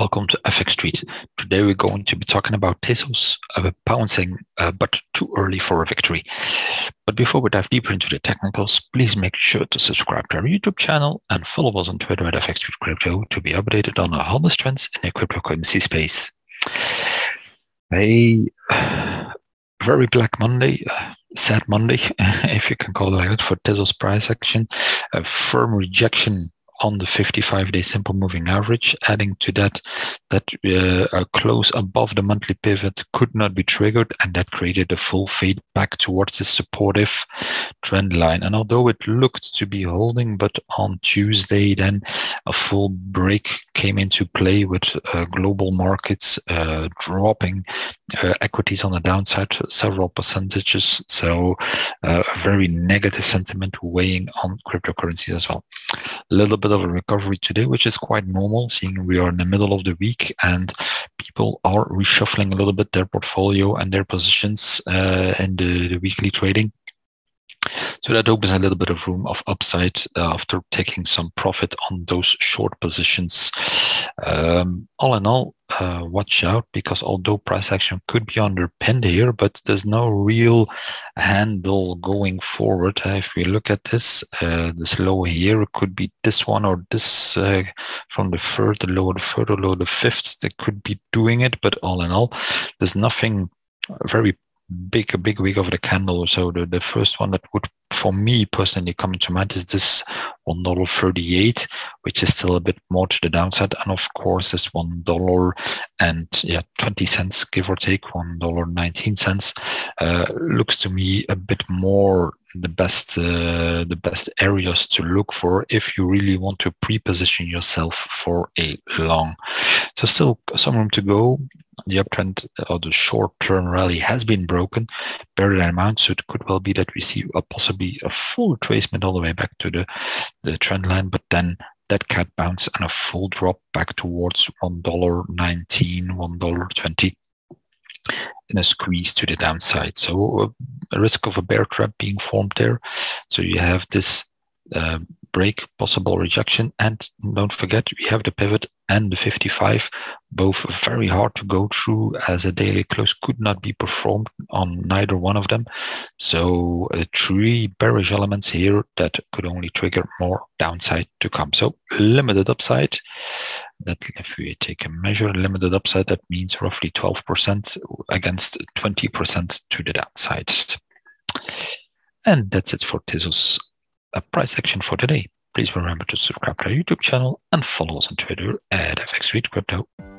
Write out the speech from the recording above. Welcome to FXStreet. Today we're going to be talking about Tezos, pouncing, but too early for a victory. But before we dive deeper into the technicals, please make sure to subscribe to our YouTube channel and follow us on Twitter at FXScrypto to be updated on our hottest trends in the cryptocurrency space. A very black Monday, sad Monday, if you can call it like that, for Tezos price action, a firm rejection on the 55-day simple moving average. Adding to that a close above the monthly pivot could not be triggered, and that created a full fade back towards the supportive trend line. And although it looked to be holding, but on Tuesday then a full break came into play with global markets dropping, equities on the downside several percentages. So a very negative sentiment weighing on cryptocurrencies as well. A little bit of a recovery today, which is quite normal, seeing we are in the middle of the week and people are reshuffling a little bit their portfolio and their positions in the weekly trading. So that opens a little bit of room of upside after taking some profit on those short positions. All in all, watch out, because although price action could be underpinned here, but there's no real handle going forward. If we look at this, this low here, it could be this one or this from the third low, the third low, the fifth. They could be doing it, but all in all, there's nothing very a big week of the candle. So the first one that would, for me personally, come to mind is this $1.38, which is still a bit more to the downside, and of course this $1.20, give or take, $1.19 looks to me a bit more the best areas to look for if you really want to pre-position yourself for a long. So still some room to go. The uptrend or the short-term rally has been broken. Bear that in mind, so it could well be that we see possibly a full retracement all the way back to the trend line, but then that cat bounce and a full drop back towards $1.19, $1.20 and a squeeze to the downside. So a risk of a bear trap being formed there. So you have this break, possible rejection, and don't forget we have the pivot and the 55, both very hard to go through, as a daily close could not be performed on neither one of them. So three bearish elements here that could only trigger more downside to come. So limited upside, that if we take a measure, limited upside, that means roughly 12% against 20% to the downside. And that's it for Tezos price action for today. Please remember to subscribe to our YouTube channel and follow us on Twitter at FXStreetCrypto.